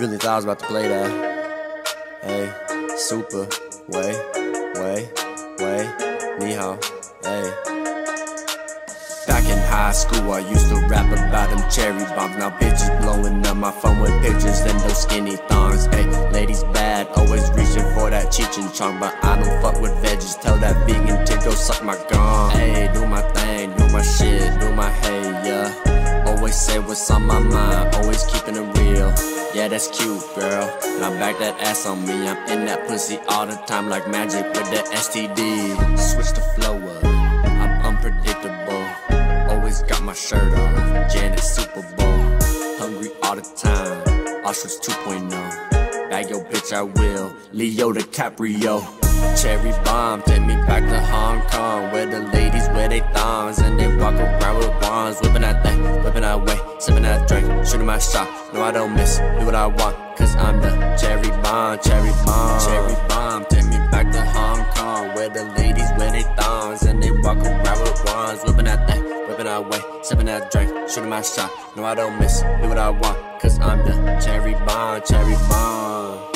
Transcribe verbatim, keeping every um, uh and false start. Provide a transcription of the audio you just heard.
really thought I was about to play that. Hey, super, way, way, way, ni hao, hey. Back in high school, I used to rap about them cherry bombs. Now bitches blowing up my phone with pictures and those skinny thongs. Hey, ladies bad, always reaching for that Cheech and Chong, but I don't fuck with veggies. Tell that vegan to go suck my gong. Hey, do my thing, do my shit, do my hey, yeah. Always say what's on my mind, always keeping it real. Yeah, that's cute, girl. Now back that ass on me, I'm in that pussy all the time like magic with that S T D. Switch the flow up, I'm unpredictable. Always got my shirt on, Janet Super Bowl. Hungry all the time, Ostrich two point oh. Bag your bitch, I will, Leo DiCaprio. Cherry bomb, take me back to Hong Kong, where the ladies wear they thongs and they walk around with wands. Whipping that thing, whipping that way, sipping that drink, shooting my shot. No, I don't miss, do what I want, cause I'm the cherry bomb, cherry bomb. Cherry bomb, take me back to Hong Kong, where the ladies wear they thongs and they walk around with wands. Whipping that thing, whipping that way, sipping that drink, shooting my shot. No, I don't miss, do what I want, cause I'm the cherry bomb, cherry bomb.